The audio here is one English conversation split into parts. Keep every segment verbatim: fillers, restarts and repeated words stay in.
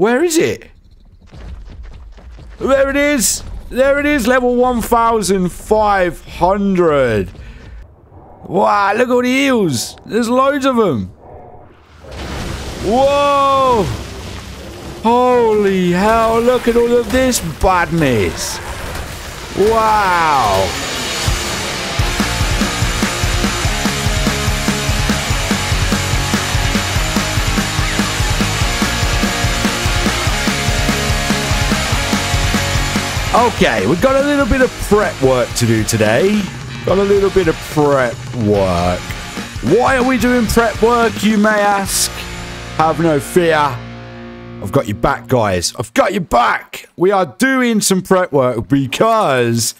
Where is it? There it is! There it is! Level one thousand five hundred! Wow, look at all the eels! There's loads of them! Whoa! Holy hell, look at all of this badness! Wow! Okay, we've got a little bit of prep work to do today. Got a little bit of prep work. Why are we doing prep work, you may ask? Have no fear. I've got your back, guys. I've got your back. We are doing some prep work because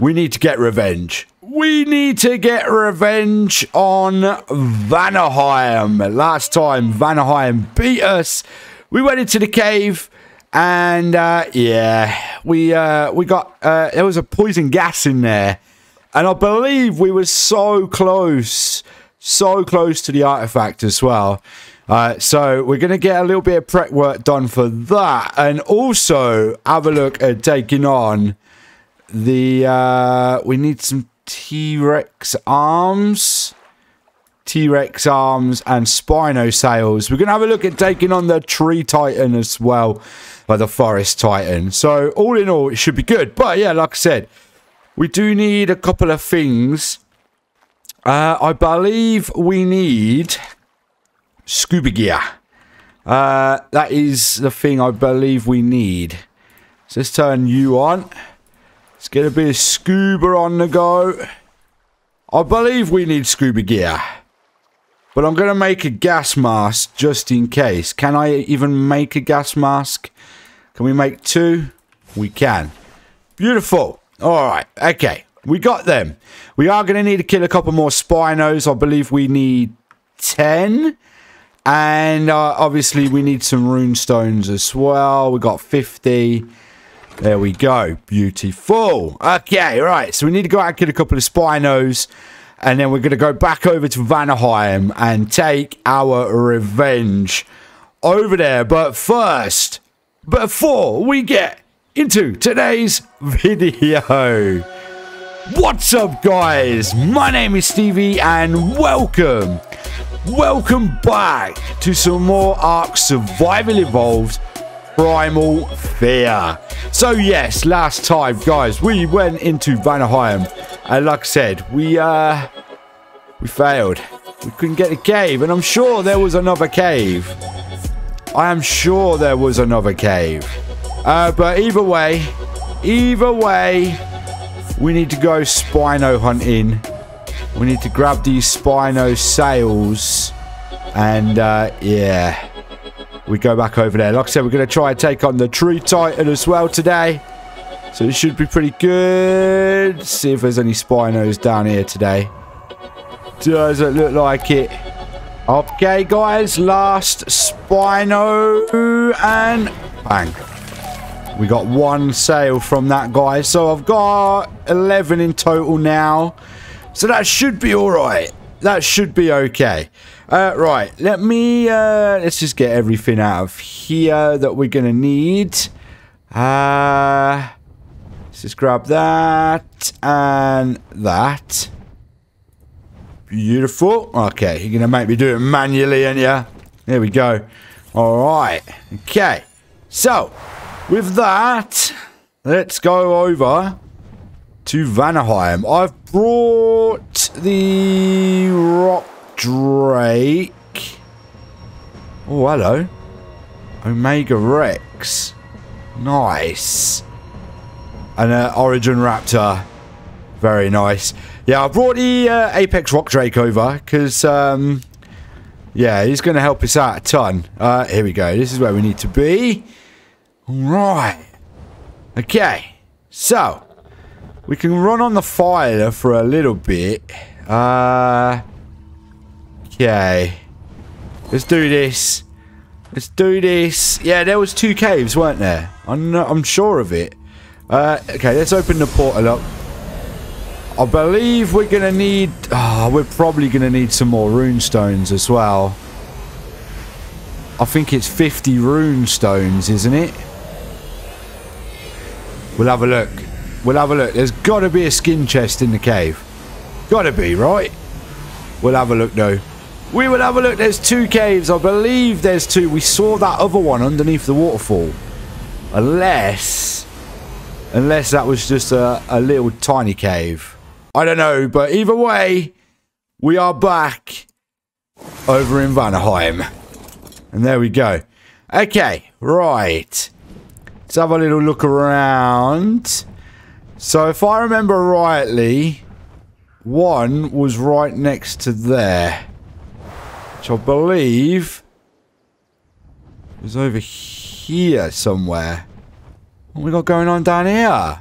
we need to get revenge. We need to get revenge on Vanaheim. Last time Vanaheim beat us, we went into the cave. And, uh, yeah, we, uh, we got, uh, there was a poison gas in there. And I believe we were so close, so close to the artifact as well. Uh, so we're going to get a little bit of prep work done for that. And also have a look at taking on the, uh, we need some T-Rex arms. T-Rex arms and Spino sails. We're going to have a look at taking on the Tree Titan as well, like the Forest Titan. So all in all, it should be good. But yeah, like I said, we do need a couple of things. Uh, I believe we need scuba gear. Uh, that is the thing I believe we need. So let's turn you on. Let's get a bit of scuba on the go. I believe we need scuba gear. But I'm going to make a gas mask just in case. Can I even make a gas mask? Can we make two? We can. Beautiful. All right. Okay. We got them. We are going to need to kill a couple more Spinos. I believe we need ten. And uh, obviously we need some rune stones as well. We got fifty. There we go. Beautiful. Okay. Right. So we need to go out and kill a couple of Spinos. And then we're going to go back over to Vanaheim and take our revenge over there. But first, before we get into today's video, what's up, guys? My name is Stevie and welcome, welcome back to some more Ark Survival Evolved Primal Fear. So yes, last time, guys, we went into Vanaheim. And like I said, we, uh, we failed. We couldn't get a cave, and I'm sure there was another cave. I am sure there was another cave. Uh, but either way, either way, we need to go Spino hunting. We need to grab these Spino sails, and, uh, yeah, we go back over there. Like I said, we're going to try and take on the Tree Titan as well today. So it should be pretty good. See if there's any Spinos down here today. Doesn't look like it. Okay, guys. Last Spino. And bang. We got one sail from that guy. So I've got eleven in total now. So that should be all right. That should be okay. Uh, right. Let me... Uh, let's just get everything out of here that we're going to need. Uh... Let's just grab that and that. Beautiful. Okay, you're going to make me do it manually, aren't you? There we go. All right. Okay. So, with that, let's go over to Vanaheim. I've brought the Rock Drake. Oh, hello. Omega Rex. Nice. And an Origin Raptor. Very nice. Yeah, I brought the uh, Apex Rock Drake over because, um, yeah, he's going to help us out a ton. Uh, here we go. This is where we need to be. All right. Okay. So, we can run on the fire for a little bit. Uh, okay. Let's do this. Let's do this. Yeah, there was two caves, weren't there? I'm, not, I'm sure of it. Uh, okay, let's open the portal up. I believe we're going to need... Oh, we're probably going to need some more rune stones as well. I think it's fifty rune stones, isn't it? We'll have a look. We'll have a look. There's got to be a skin chest in the cave. Got to be, right? We'll have a look, though. We will have a look. There's two caves. I believe there's two. We saw that other one underneath the waterfall. Unless... Unless that was just a, a little tiny cave. I don't know, but either way, we are back over in Vanaheim. And there we go. Okay, right. Let's have a little look around. So if I remember rightly, one was right next to there, which I believe was over here somewhere. What have we got going on down here?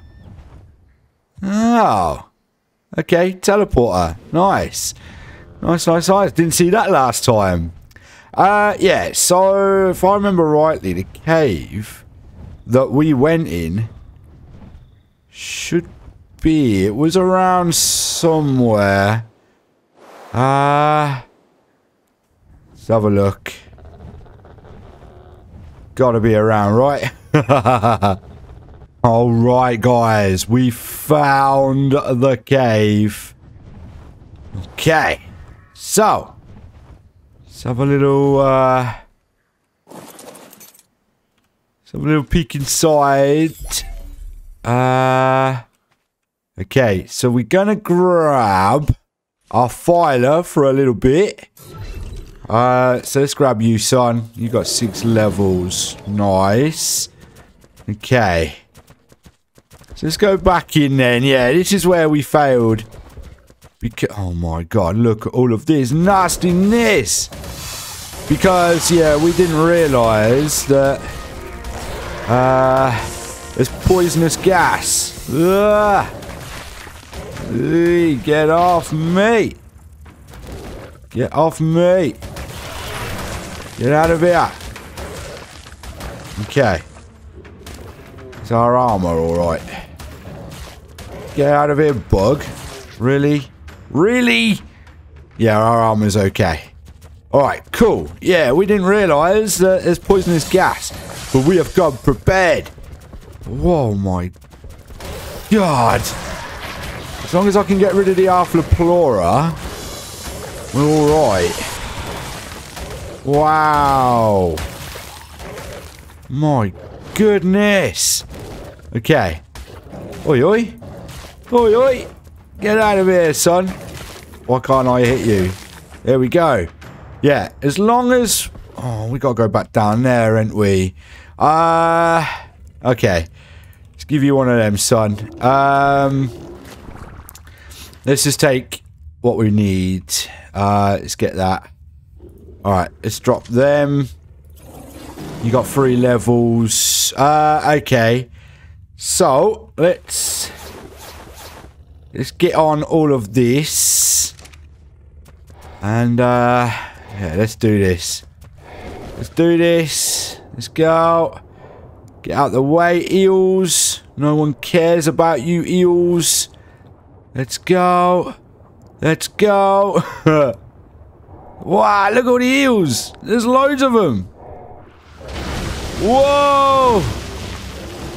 Oh. Okay, teleporter. Nice. Nice, nice, nice. Didn't see that last time. Uh, yeah, so if I remember rightly, the cave that we went in should be, it was around somewhere. Uh, let's have a look. Gotta be around, right? Alright, guys, we found the cave. Okay, so let's have a little, uh, let's have a little peek inside. Uh, okay, so we're gonna grab our filer for a little bit. Uh, so let's grab you, son. You got six levels. Nice. Okay. So let's go back in then. Yeah, this is where we failed. Because, oh my god, look at all of this nastiness. Because, yeah, we didn't realise that... Uh... It's poisonous gas. Ugh. Ugh, get off me. Get off me. Get out of here. Okay. Is our armor alright? Get out of here, bug. Really? Really? Yeah, our armor's okay. Alright, cool. Yeah, we didn't realise that there's poisonous gas. But we have come prepared. Whoa, my god. As long as I can get rid of the Arthroplora, we're alright. Wow. My goodness. Okay. Oi, oi. Oi, oi. Get out of here, son. Why can't I hit you? There we go. Yeah, as long as... Oh, we gotta go back down there, ain't we? Uh... Okay. Let's give you one of them, son. Um, let's just take what we need. Uh, let's get that. Alright, let's drop them. You got three levels. Uh, okay. So, let's... Let's get on all of this. And, uh... yeah, let's do this. Let's do this. Let's go. Get out the way, eels. No one cares about you, eels. Let's go. Let's go. Wow, look at all the eels. There's loads of them. Whoa.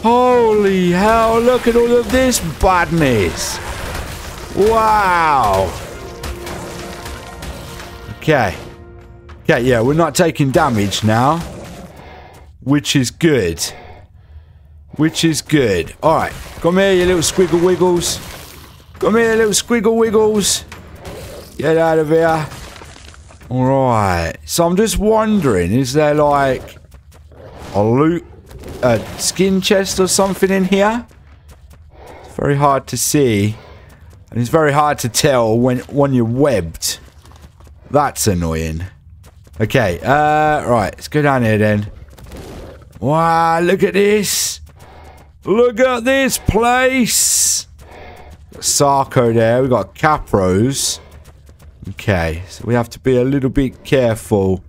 Holy hell, look at all of this badness. Wow. Okay. Okay, yeah, we're not taking damage now. Which is good. Which is good. Alright. Come here, you little squiggle wiggles. Come here, little squiggle wiggles. Get out of here. Alright. So I'm just wondering, is there like a loot, a skin chest or something in here? It's very hard to see. And it's very hard to tell when, when you're webbed. That's annoying. Okay. Uh, right. Let's go down here then. Wow, look at this. Look at this place! Got Sarko there, we got Capros. Okay, so we have to be a little bit careful.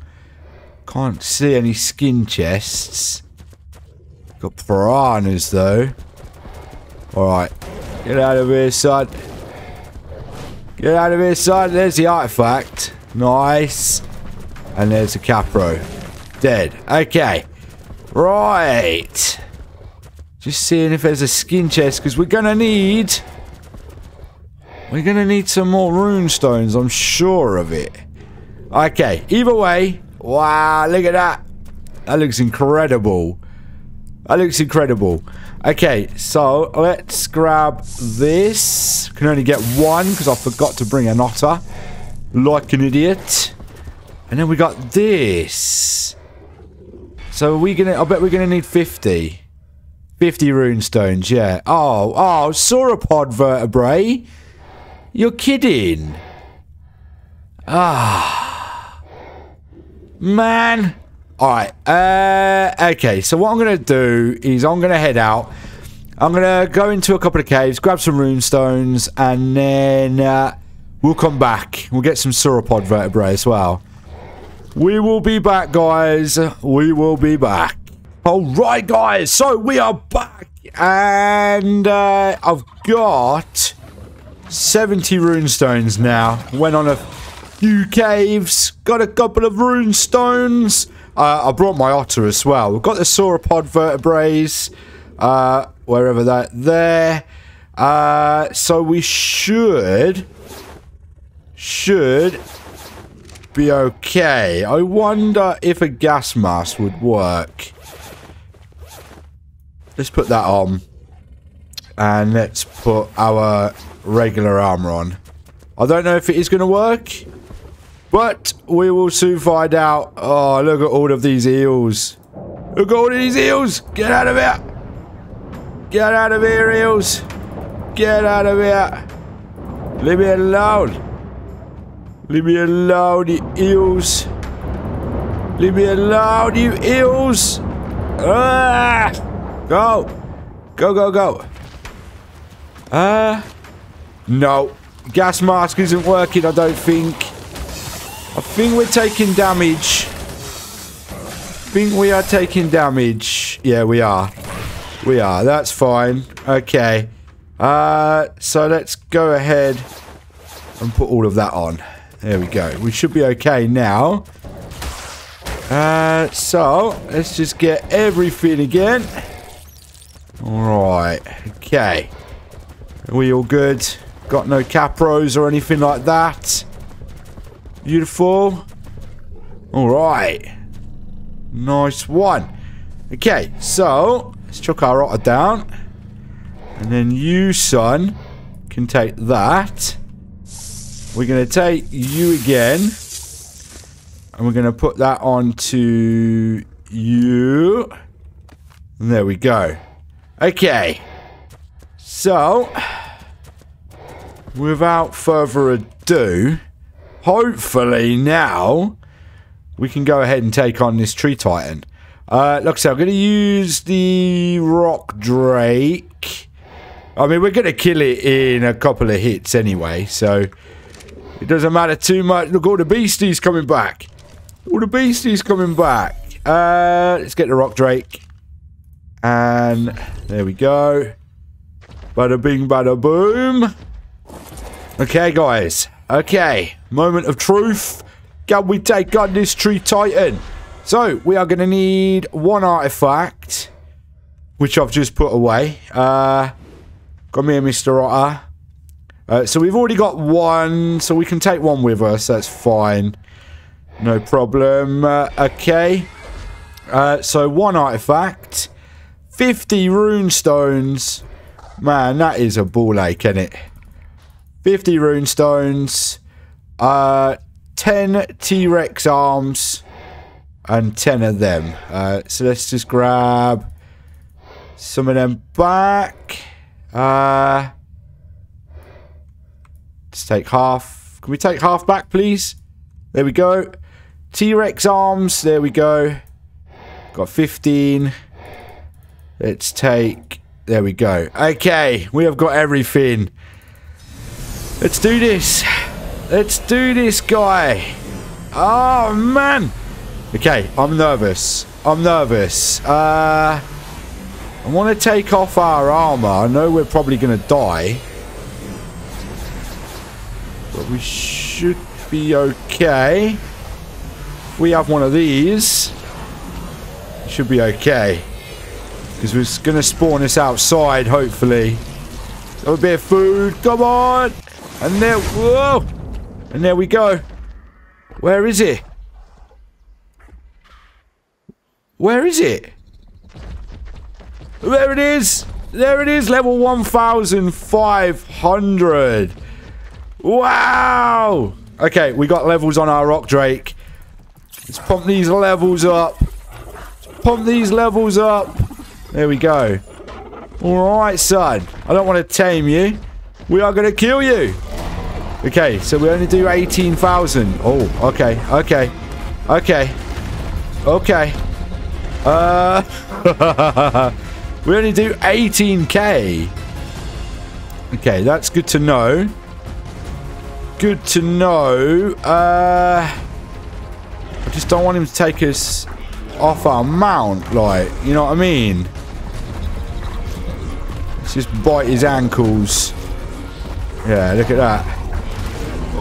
Can't see any skin chests. Got piranhas though. Alright, get out of here, son. Get out of here, son. There's the artifact. Nice. And there's the Capro. Dead. Okay. Right. Just seeing if there's a skin chest, because we're going to need... We're going to need some more rune stones, I'm sure of it. Okay, either way. Wow, look at that. That looks incredible. That looks incredible. Okay, so let's grab this. Can only get one, because I forgot to bring an otter. Like an idiot. And then we got this. So are we gonna, I bet we're gonna need fifty. fifty rune stones, yeah. Oh, oh, sauropod vertebrae. You're kidding. Ah. Man. Alright, uh, okay, so what I'm going to do is I'm going to head out. I'm going to go into a couple of caves, grab some rune stones, and then uh, we'll come back. We'll get some sauropod vertebrae as well. We will be back, guys. We will be back. Alright, guys, so we are back. And uh, I've got seventy rune stones now. Went on a few caves, got a couple of rune stones. Uh, I brought my otter as well. We've got the sauropod vertebrae, uh, wherever that there. Uh, so we should, should be okay. I wonder if a gas mask would work. Let's put that on, and let's put our regular armor on. I don't know if it is going to work. But we will soon find out. Oh, look at all of these eels. Look at all of these eels. Get out of here. Get out of here, eels. Get out of here. Leave me alone. Leave me alone, you eels. Leave me alone, you eels. Ah! Go. Go, go, go. Uh, no. Gas mask isn't working, I don't think. I think we're taking damage. I think we are taking damage. Yeah, we are. We are. That's fine. Okay. Uh, so let's go ahead and put all of that on. There we go. We should be okay now. Uh, so let's just get everything again. Alright. Okay. Are we all good? Got no capros or anything like that. Beautiful. Alright. Nice one. Okay, so let's chuck our otter down. And then you, son, can take that. We're going to take you again. And we're going to put that on to you. And there we go. Okay. So, without further ado... Hopefully now we can go ahead and take on this Tree Titan. Uh, like I said, I'm going to use the Rock Drake. I mean, we're going to kill it in a couple of hits anyway, so it doesn't matter too much. Look, all the beasties coming back. All the beasties coming back. Uh, let's get the Rock Drake. And there we go. Bada bing, bada boom. Okay, guys. Okay, moment of truth. Can we take on this Tree Titan? So, we are going to need one artifact, which I've just put away. Uh, come here, Mister Otter. Uh, so, we've already got one, so we can take one with us. That's fine. No problem. Uh, okay. Uh, so, one artifact. fifty rune stones. Man, that is a ball ache, isn't it? fifty rune stones, uh, ten T-Rex arms, and ten of them. Uh, so let's just grab some of them back. Uh, let's take half. Can we take half back, please? There we go. T-Rex arms. There we go. Got fifteen. Let's take... There we go. Okay, we have got everything. Let's do this. Let's do this, guy. Oh, man. Okay, I'm nervous. I'm nervous. Uh, I want to take off our armor. I know we're probably going to die. But we should be okay. If we have one of these. Should be okay. Because we're going to spawn this outside, hopefully. A bit of food. Come on. And there. Whoa. And there we go. Where is it? Where is it? There it is. There it is. Level one thousand five hundred. Wow. Okay, we got levels on our Rock Drake. Let's pump these levels up. Let's pump these levels up. There we go. Alright, son. I don't want to tame you. We are going to kill you. Okay, so we only do eighteen thousand. Oh, okay. Okay. Okay. Okay. Uh, we only do eighteen K. Okay, that's good to know. Good to know. Uh, I just don't want him to take us off our mount, like, you know what I mean? Let's just bite his ankles. Yeah, look at that.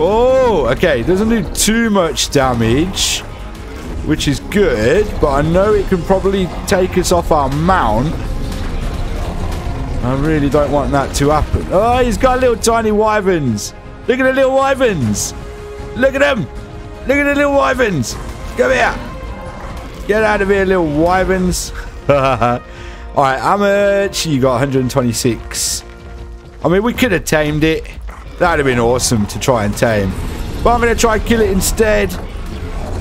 Oh, okay, doesn't do too much damage, which is good, but I know it can probably take us off our mount. I really don't want that to happen. Oh, he's got little tiny wyverns. Look at the little wyverns. Look at them. Look at the little wyverns. Come here. Get out of here, little wyverns. Alright, how much? You got one hundred twenty-six. I mean, we could have tamed it. That would have been awesome to try and tame. But I'm going to try and kill it instead.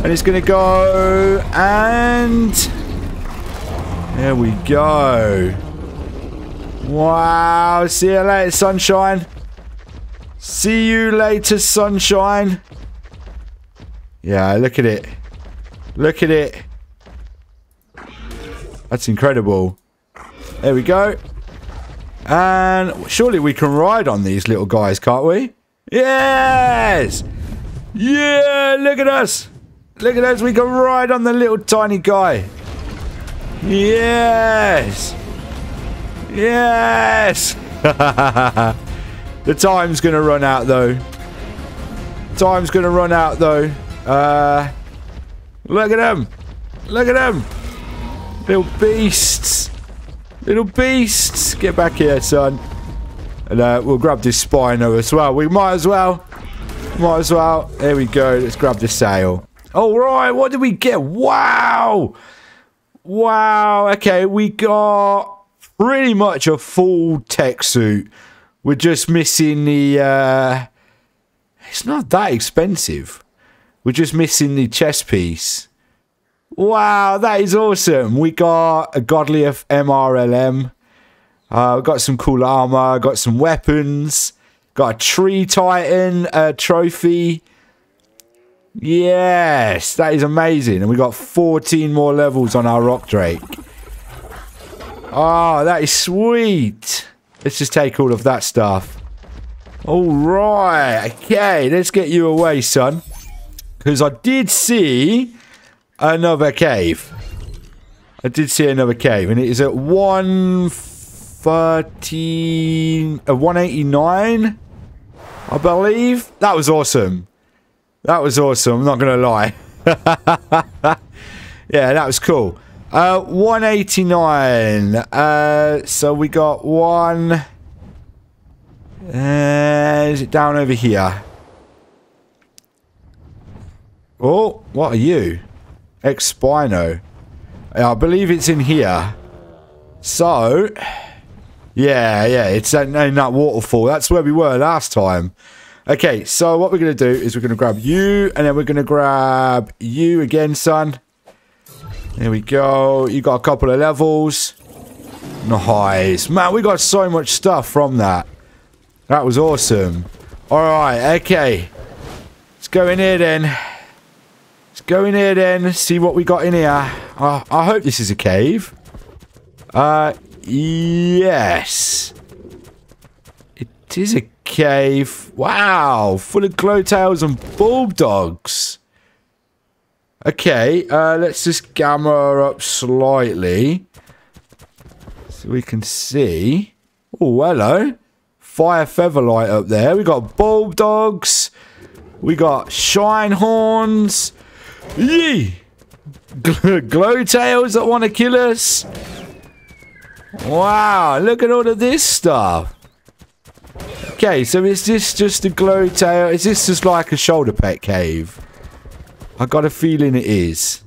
And it's going to go... And... There we go. Wow. See you later, sunshine. See you later, sunshine. Yeah, look at it. Look at it. That's incredible. There we go. And surely we can ride on these little guys, can't we? Yes! Yeah, look at us. Look at us. We can ride on the little tiny guy. Yes! Yes! The time's going to run out, though. Time's going to run out, though. Uh, look at them. Look at them. Little beasts. Little beasts. Get back here, son. And uh, we'll grab this Spino as well. We might as well. Might as well. There we go. Let's grab the sail. All right. What did we get? Wow. Wow. Okay. We got pretty much a full tech suit. We're just missing the... Uh, it's not that expensive. We're just missing the chest piece. Wow, that is awesome. We got a godly M R L M. Uh, we got some cool armor. Got some weapons. Got a Tree Titan uh, trophy. Yes, that is amazing. And we got fourteen more levels on our Rock Drake. Oh, that is sweet. Let's just take all of that stuff. All right. Okay, let's get you away, son. Because I did see... Another cave. I did see another cave, and it is at one thirteen, uh, one eighty-nine, I believe. That was awesome. That was awesome. I'm not gonna lie. Yeah, that was cool. Uh, one eighty-nine. Uh, so we got one. Uh, is it down over here? Oh, what are you? X Spino. I believe it's in here. So, yeah, yeah, it's in that waterfall. That's where we were last time. Okay, so what we're going to do is we're going to grab you, and then we're going to grab you again, son. There we go. You got a couple of levels. Nice. Man, we got so much stuff from that. That was awesome. All right, okay. Let's go in here then. Go in here then, see what we got in here. Oh, I hope this is a cave. Uh, yes. It is a cave. Wow, full of glowtails and bulldogs. Okay, uh, let's just gamma her up slightly. So we can see. Oh, hello. Fire featherlight up there. We got bulldogs. We got shine horns. Yee! glow tails that want to kill us. Wow, look at all of this stuff. Okay, so is this just a glow tail? Is this just like a shoulder pet cave? I got a feeling it is.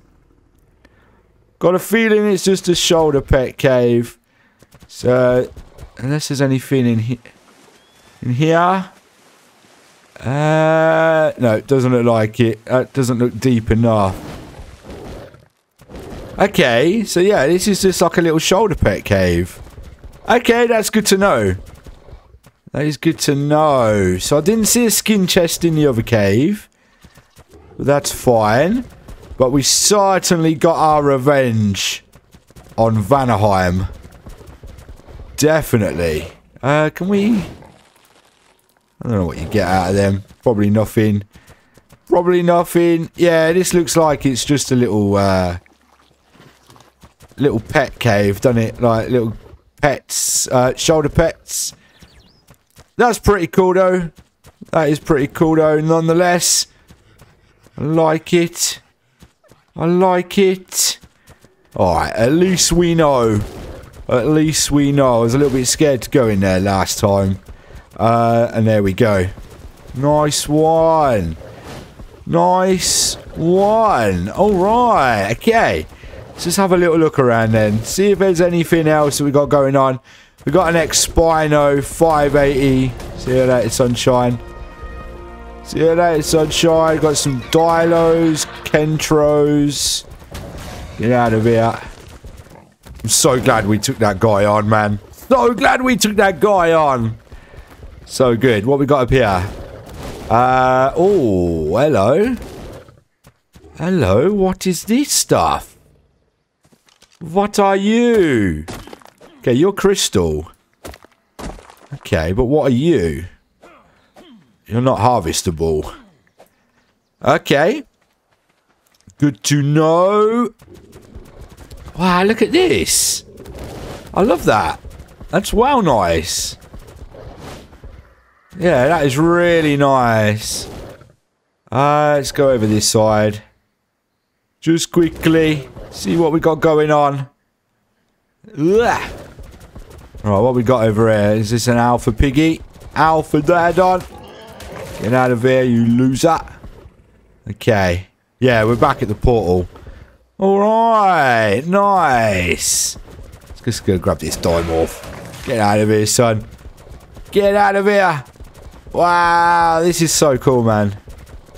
Got a feeling it's just a shoulder pet cave. So, unless there's anything in here. In here? Uh, no, it doesn't look like it. That doesn't look deep enough. Okay, so yeah, this is just like a little shoulder pet cave. Okay, that's good to know. That is good to know. So I didn't see a skin chest in the other cave. But that's fine. But we certainly got our revenge on Vanaheim. Definitely. Uh, can we... I don't know what you get out of them. Probably nothing. Probably nothing. Yeah, this looks like it's just a little, uh... little pet cave, doesn't it? Like, little pets. Uh, shoulder pets. That's pretty cool, though. That is pretty cool, though, nonetheless. I like it. I like it. Alright, at least we know. At least we know. I was a little bit scared to go in there last time. Uh, and there we go. Nice one. Nice one. Alright, okay. Let's just have a little look around then. See if there's anything else that we got going on. We got an ex-Spino five eighty. See you later, sunshine. See you later, sunshine. Got some Dilos, Kentros. Get out of here. I'm so glad we took that guy on, man. So glad we took that guy on. So good. What we got up here? Uh, oh, hello. Hello, what is this stuff? What are you? Okay, you're crystal. Okay, but what are you? You're not harvestable. Okay. Good to know. Wow, look at this. I love that. That's well nice. Yeah, that is really nice. Uh, let's go over this side. Just quickly. See what we got going on. Ugh. All right, what we got over here? Is this an alpha piggy? Alpha Dadon. Get out of here, you loser. Okay. Yeah, we're back at the portal. All right. Nice. Let's just go grab this dimorph. Get out of here, son. Get out of here. Wow. This is so cool, man.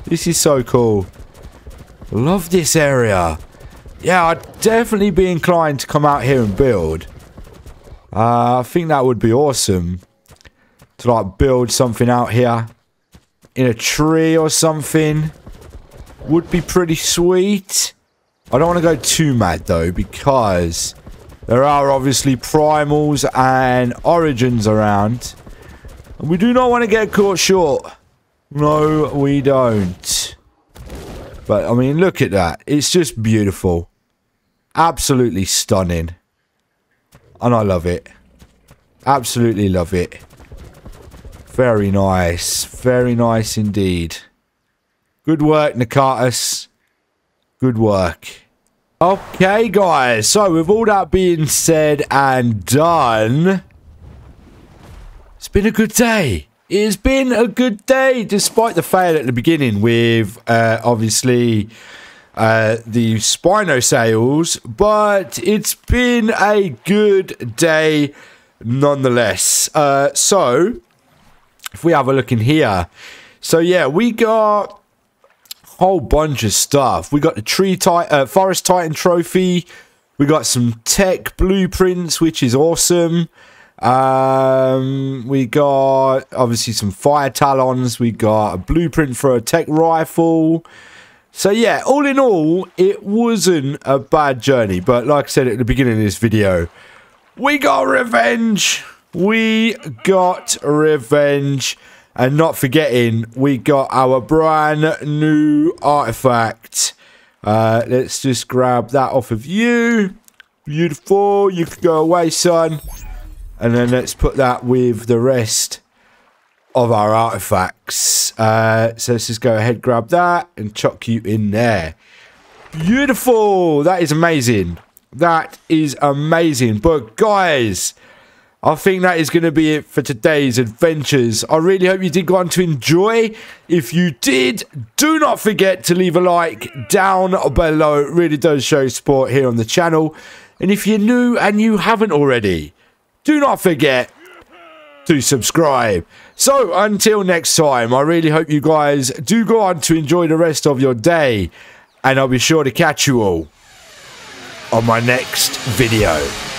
This is so cool. Love this area. Yeah, I'd definitely be inclined to come out here and build. Uh, I think that would be awesome. To, like, build something out here. In a tree or something. Would be pretty sweet. I don't want to go too mad, though, because there are obviously primals and origins around. And we do not want to get caught short. No, we don't. But, I mean, look at that. It's just beautiful. Absolutely stunning. And I love it. Absolutely love it. Very nice. Very nice indeed. Good work, Nekatus. Good work. Okay, guys. So, with all that being said and done, it's been a good day. It has been a good day, despite the fail at the beginning with, uh, obviously... Uh, the Spino sales, but it's been a good day nonetheless. Uh, so, if we have a look in here, so yeah, we got a whole bunch of stuff. We got the Tree Titan, uh, Forest Titan trophy. We got some tech blueprints, which is awesome. Um, we got obviously some fire talons. We got a blueprint for a tech rifle. So, yeah, all in all, it wasn't a bad journey. But like I said at the beginning of this video, we got revenge. We got revenge. And not forgetting, we got our brand new artifact. Uh, let's just grab that off of you. Beautiful. You can go away, son. And then let's put that with the rest of our artifacts. Uh, so let's just go ahead, grab that and chuck you in there. Beautiful. That is amazing. That is amazing. But guys, I think that is going to be it for today's adventures. I really hope you did go on to enjoy. If you did, do not forget to leave a like down below. It really does show support here on the channel. And if you're new and you haven't already, do not forget to subscribe. So until next time, I really hope you guys do go on to enjoy the rest of your day. And I'll be sure to catch you all on my next video.